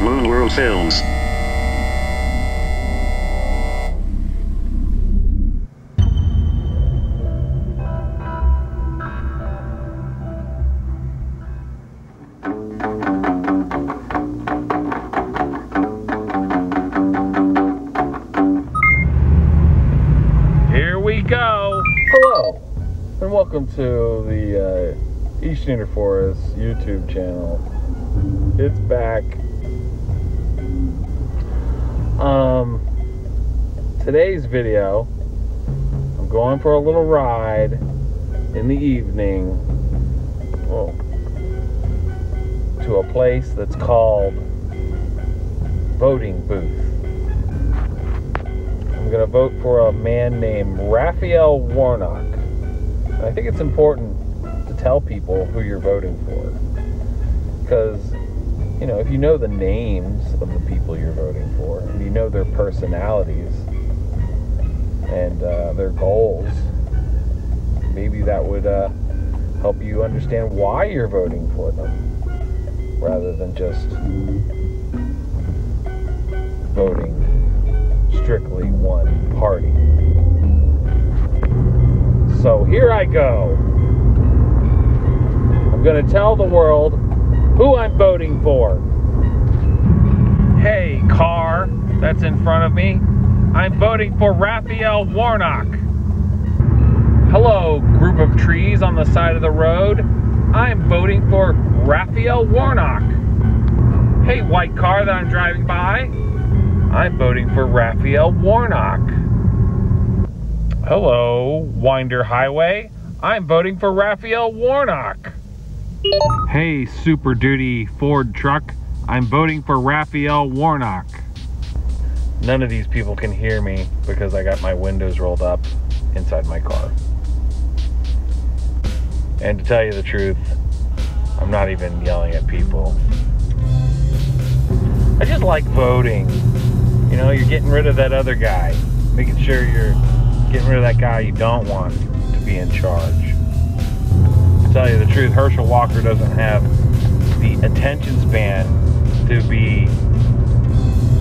Moon World Films. Here we go. Hello, and welcome to the Eshniner Forest YouTube channel. It's back. Today's video, I'm going for a little ride in the evening to a place that's called Voting Booth. I'm going to vote for a man named Raphael Warnock. And I think it's important to tell people who you're voting for, because you know, if you know the names of the people you're voting for, and you know their personalities and their goals, maybe that would help you understand why you're voting for them, rather than just voting strictly one party. So here I go. I'm going to tell the world who I'm voting for. Hey, car that's in front of me, I'm voting for Raphael Warnock. Hello, group of trees on the side of the road, I'm voting for Raphael Warnock. Hey, white car that I'm driving by, I'm voting for Raphael Warnock. Hello, Winder Highway, I'm voting for Raphael Warnock. Hey, Super Duty Ford truck, I'm voting for Raphael Warnock. None of these people can hear me because I got my windows rolled up inside my car. And to tell you the truth, I'm not even yelling at people. I just like voting. You know, you're getting rid of that other guy, making sure you're getting rid of that guy you don't want to be in charge. Tell you the truth, Herschel Walker doesn't have the attention span to be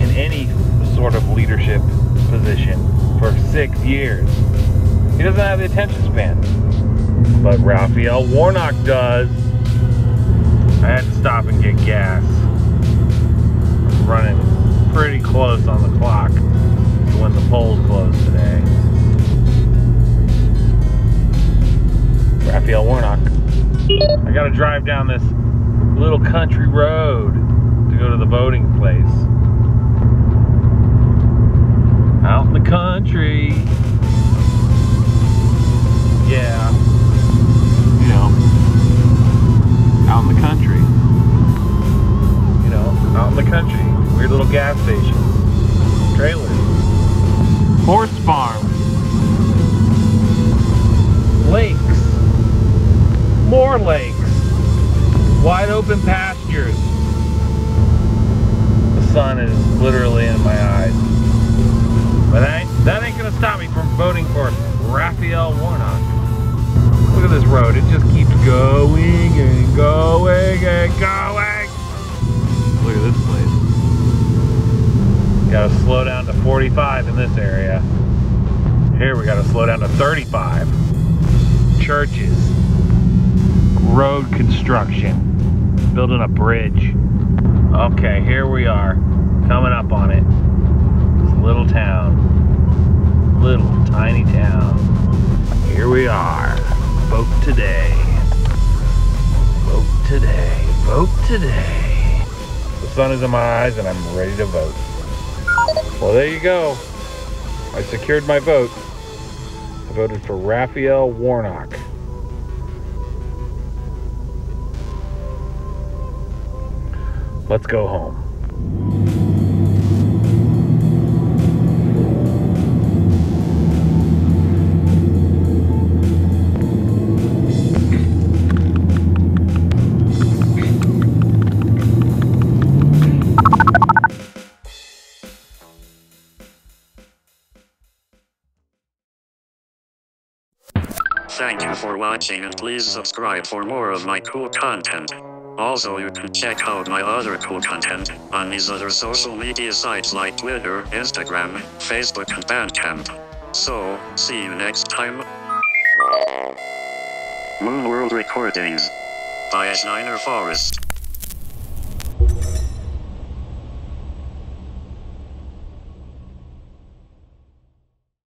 in any sort of leadership position for 6 years. He doesn't have the attention span, but Raphael Warnock does. I had to stop and get gas. I'm running pretty close on the clock when the polls close today. Raphael Warnock. I gotta drive down this little country road to go to the voting place. Out in the country. Yeah. You know, out in the country. You know, out in the country. Weird little gas stations. Trailers. Horse farms. Lakes. More lakes, wide open pastures. The sun is literally in my eyes. But that ain't gonna stop me from voting for Raphael Warnock. Look at this road, it just keeps going and going and going. Look at this place. Gotta slow down to 45 in this area. Here we gotta slow down to 35. Churches. Road construction, building a bridge. Okay, here we are, coming up on it. It's a little town, little tiny town. Here we are, vote today, vote today, vote today. The sun is in my eyes and I'm ready to vote. Well, there you go. I secured my vote. I voted for Raphael Warnock. Let's go home. Thank you for watching, and please subscribe for more of my cool content. Also, you can check out my other cool content on these other social media sites like Twitter, Instagram, Facebook, and Bandcamp. So, see you next time. Moon World Recordings by Eshniner Forest.